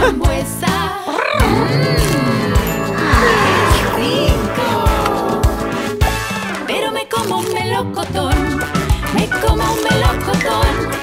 frambuesa. ¡Qué rico! Pero me como un melocotón, me como un melocotón.